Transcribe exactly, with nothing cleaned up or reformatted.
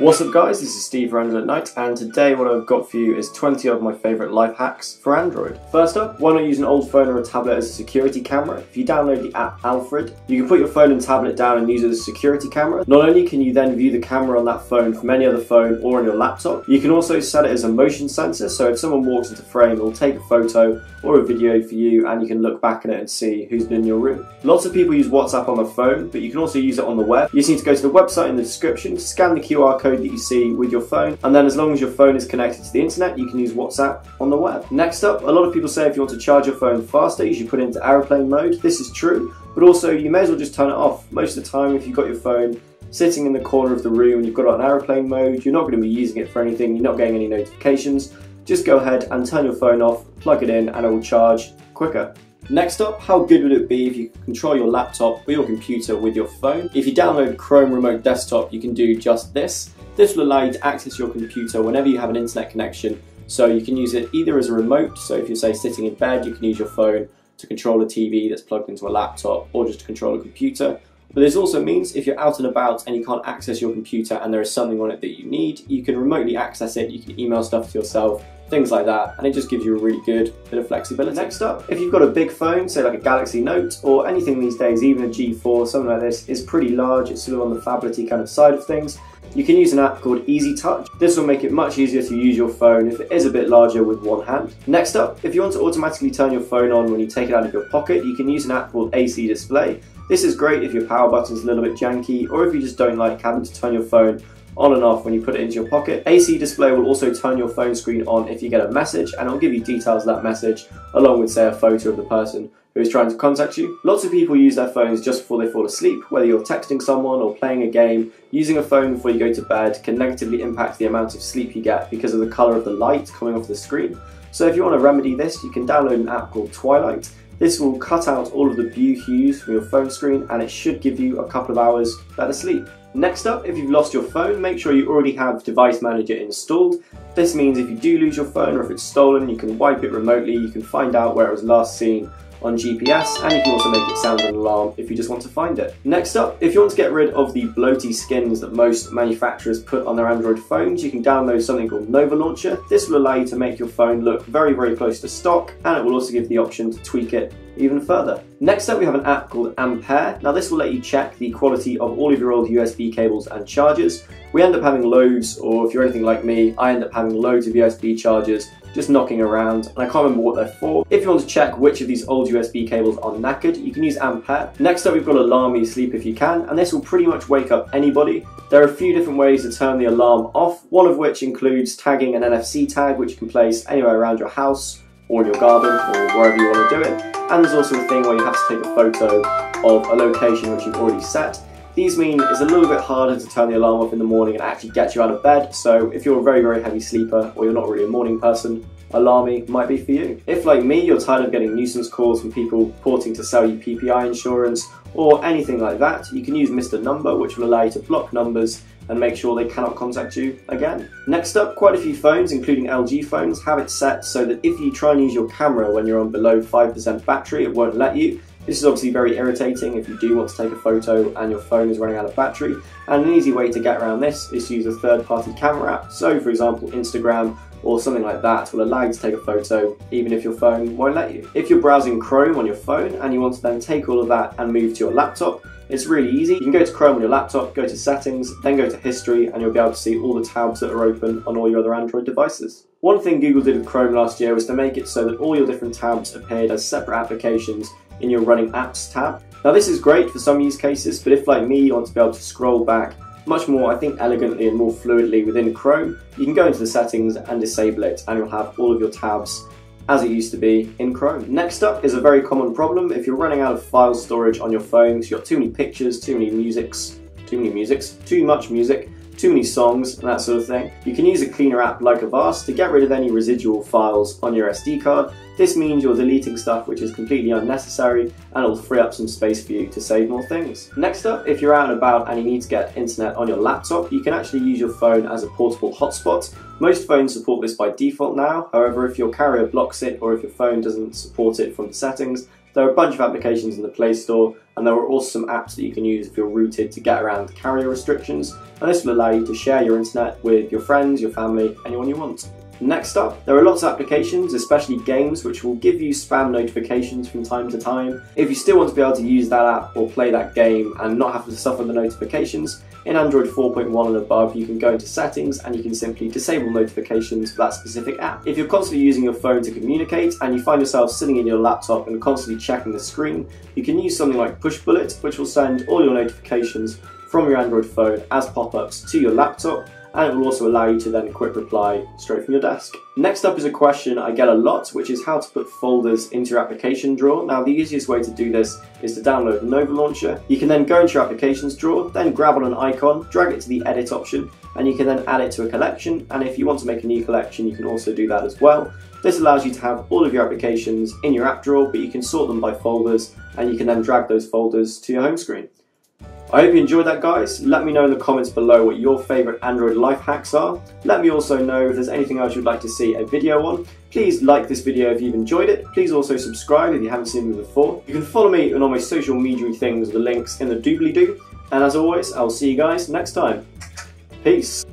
What's up guys, this is Steve from Android at Night, and today what I've got for you is twenty of my favourite life hacks for Android. First up, why not use an old phone or a tablet as a security camera? If you download the app Alfred, you can put your phone and tablet down and use it as a security camera. Not only can you then view the camera on that phone from any other phone or on your laptop, you can also set it as a motion sensor, so if someone walks into frame, it'll take a photo or a video for you and you can look back at it and see who's been in your room. Lots of people use WhatsApp on their phone, but you can also use it on the web. You just need to go to the website in the description, scan the Q R code that you see with your phone, and then as long as your phone is connected to the internet, you can use WhatsApp on the web. Next up, a lot of people say if you want to charge your phone faster, you should put it into airplane mode. This is true, but also you may as well just turn it off. Most of the time, if you've got your phone sitting in the corner of the room and you've got it on airplane mode, you're not going to be using it for anything, you're not getting any notifications. Just go ahead and turn your phone off, plug it in, and it will charge quicker. Next up, how good would it be if you could control your laptop or your computer with your phone? If you download Chrome Remote Desktop, you can do just this. This will allow you to access your computer whenever you have an internet connection, so you can use it either as a remote, so if you're, say, sitting in bed, you can use your phone to control a T V that's plugged into a laptop, or just to control a computer. But this also means if you're out and about and you can't access your computer and there is something on it that you need, you can remotely access it, you can email stuff to yourself, things like that, and it just gives you a really good bit of flexibility. Next up, if you've got a big phone, say like a Galaxy Note or anything these days, even a G four, something like this, is pretty large, it's sort of on the phablet-y kind of side of things, you can use an app called Easy Touch. This will make it much easier to use your phone if it is a bit larger with one hand. Next up, if you want to automatically turn your phone on when you take it out of your pocket, you can use an app called A C Display. This is great if your power button's a little bit janky, or if you just don't like having to turn your phone on and off when you put it into your pocket. A C Display will also turn your phone screen on if you get a message, and it'll give you details of that message, along with, say, a photo of the person who is trying to contact you. Lots of people use their phones just before they fall asleep, whether you're texting someone or playing a game. Using a phone before you go to bed can negatively impact the amount of sleep you get because of the colour of the light coming off the screen. So if you want to remedy this, you can download an app called Twilight. This will cut out all of the blue hues from your phone screen, and it should give you a couple of hours better sleep. Next up, if you've lost your phone, make sure you already have Device Manager installed. This means if you do lose your phone or if it's stolen, you can wipe it remotely, you can find out where it was last seen on G P S, and you can also make it sound an alarm if you just want to find it. Next up, if you want to get rid of the bloaty skins that most manufacturers put on their Android phones, you can download something called Nova Launcher. This will allow you to make your phone look very, very close to stock, and it will also give the option to tweak it even further. Next up, we have an app called Ampere. Now this will let you check the quality of all of your old U S B cables and chargers. We end up having loads, or if you're anything like me, I end up having loads of U S B chargers just knocking around, and I can't remember what they're for. If you want to check which of these old U S B cables are knackered, you can use Ampere. Next up, we've got Alarmy Sleep If You Can, and this will pretty much wake up anybody. There are a few different ways to turn the alarm off, one of which includes tagging an N F C tag, which you can place anywhere around your house, or in your garden, or wherever you want to do it. And there's also a thing where you have to take a photo of a location which you've already set. These mean it's a little bit harder to turn the alarm off in the morning and actually get you out of bed, so if you're a very, very heavy sleeper or you're not really a morning person, Alarmy might be for you. If, like me, you're tired of getting nuisance calls from people purporting to sell you P P I insurance or anything like that, you can use Mister Number, which will allow you to block numbers and make sure they cannot contact you again. Next up, quite a few phones, including L G phones, have it set so that if you try and use your camera when you're on below five percent battery, it won't let you. This is obviously very irritating if you do want to take a photo and your phone is running out of battery. And an easy way to get around this is to use a third-party camera app. So, for example, Instagram or something like that will allow you to take a photo even if your phone won't let you. If you're browsing Chrome on your phone and you want to then take all of that and move to your laptop, it's really easy. You can go to Chrome on your laptop, go to settings, then go to history, and you'll be able to see all the tabs that are open on all your other Android devices. One thing Google did with Chrome last year was to make it so that all your different tabs appeared as separate applications in your running apps tab. Now this is great for some use cases, but if like me you want to be able to scroll back much more, I think, elegantly and more fluidly within Chrome, you can go into the settings and disable it, and you'll have all of your tabs as it used to be in Chrome. Next up is a very common problem. If you're running out of file storage on your phone, so you've got too many pictures, too many musics, too many musics, too much music, too many songs, and that sort of thing, you can use a cleaner app like Avast to get rid of any residual files on your S D card. This means you're deleting stuff which is completely unnecessary, and it'll free up some space for you to save more things. Next up, if you're out and about and you need to get internet on your laptop, you can actually use your phone as a portable hotspot. Most phones support this by default now, however if your carrier blocks it or if your phone doesn't support it from the settings, There are a bunch of applications in the Play Store, and there are also some apps that you can use if you're routed to get around carrier restrictions, and this will allow you to share your internet with your friends, your family, anyone you want. Next up, there are lots of applications, especially games, which will give you spam notifications from time to time. If you still want to be able to use that app or play that game and not have to suffer the notifications, in Android four point one and above you can go into settings and you can simply disable notifications for that specific app. If you're constantly using your phone to communicate and you find yourself sitting in your laptop and constantly checking the screen, you can use something like Pushbullet, which will send all your notifications from your Android phone as pop-ups to your laptop, and it will also allow you to then quick reply straight from your desk. Next up is a question I get a lot, which is how to put folders into your application drawer. Now the easiest way to do this is to download the Nova Launcher. You can then go into your applications drawer, then grab on an icon, drag it to the edit option, and you can then add it to a collection, and if you want to make a new collection you can also do that as well. This allows you to have all of your applications in your app drawer, but you can sort them by folders, and you can then drag those folders to your home screen. I hope you enjoyed that, guys. Let me know in the comments below what your favourite Android life hacks are. Let me also know if there's anything else you'd like to see a video on. Please like this video if you've enjoyed it. Please also subscribe if you haven't seen me before. You can follow me on all my social media things with the links in the doobly-doo. And as always, I'll see you guys next time. Peace.